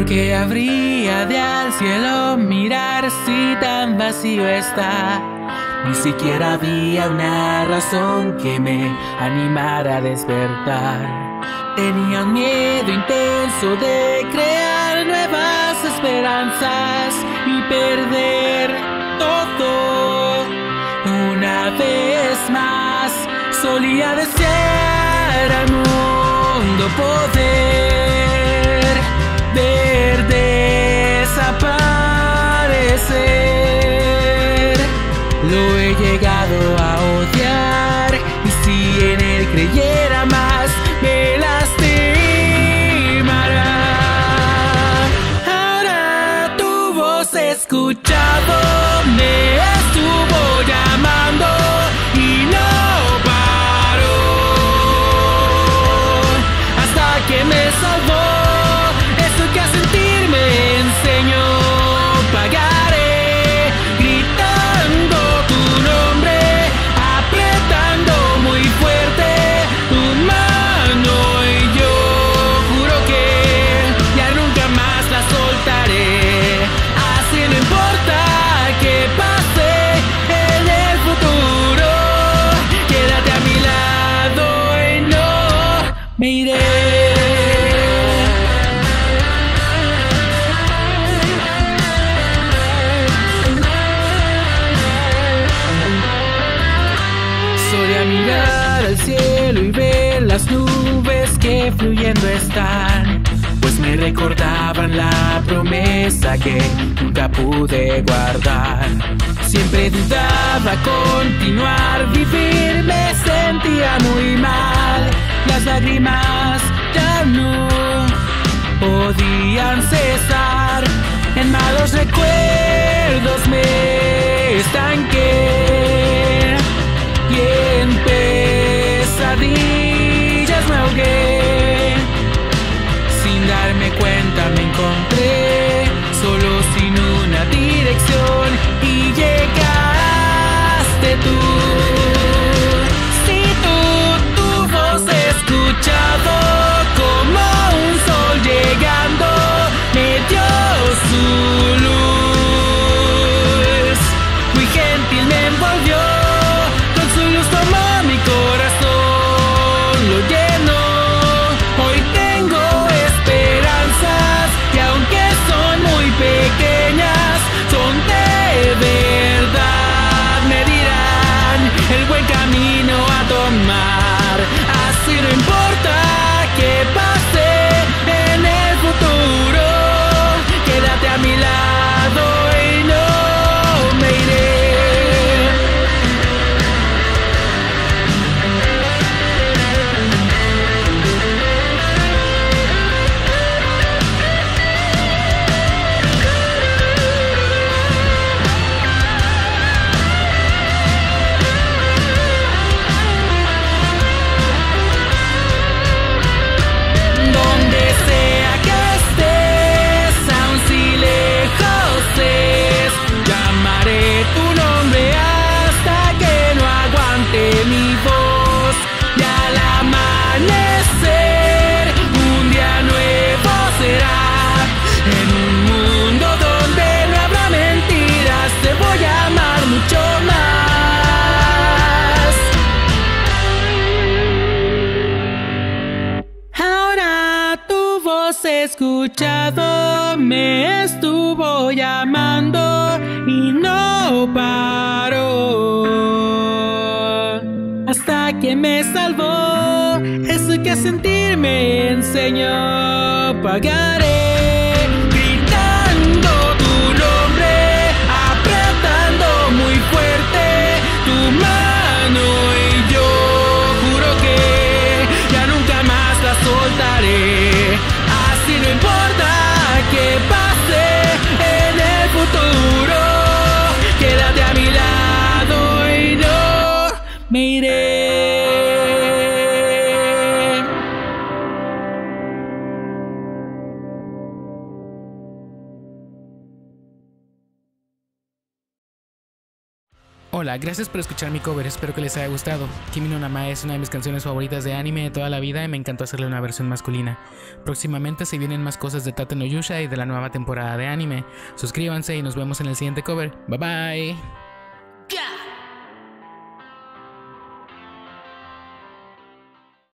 Porque habría de al cielo mirar si tan vacío está. Ni siquiera había una razón que me animara a despertar. Tenía un miedo intenso de crear nuevas esperanzas y perder todo. Una vez más solía desear al mundo poder ver desaparecer. Lo he llegado a odiar, y si en él creyera más me lastimará. Ahora tu voz he escuchado, me estuvo llamando y no paró hasta que me salvó. Las nubes que fluyendo están, pues me recordaban la promesa que nunca pude guardar. Siempre dudaba continuar, vivir me sentía muy mal. Las lágrimas ya no podían cesar, en malos recuerdos me estanqué y en pesadillas me ahogué. Sin darme cuenta me encontré solo, sin una dirección, y llegaste tú. Si tú, tu voz he escuchado, como un sol llegando me dio su luz, muy gentil me envolvió con su luz, tomó mi corazón, lo llevo. Escuchado, me estuvo llamando y no paró hasta que me salvó. Eso que a sentir me enseñó, pagaré gritando tu nombre, apretando muy fuerte tu mano, y yo juro que ya nunca más la soltaré. No importa que pase en el futuro, quédate a mi lado y no me iré. Hola, gracias por escuchar mi cover, espero que les haya gustado. Kimi no Namae es una de mis canciones favoritas de anime de toda la vida y me encantó hacerle una versión masculina. Próximamente se vienen más cosas de Tate no Yuusha y de la nueva temporada de anime. Suscríbanse y nos vemos en el siguiente cover. Bye bye.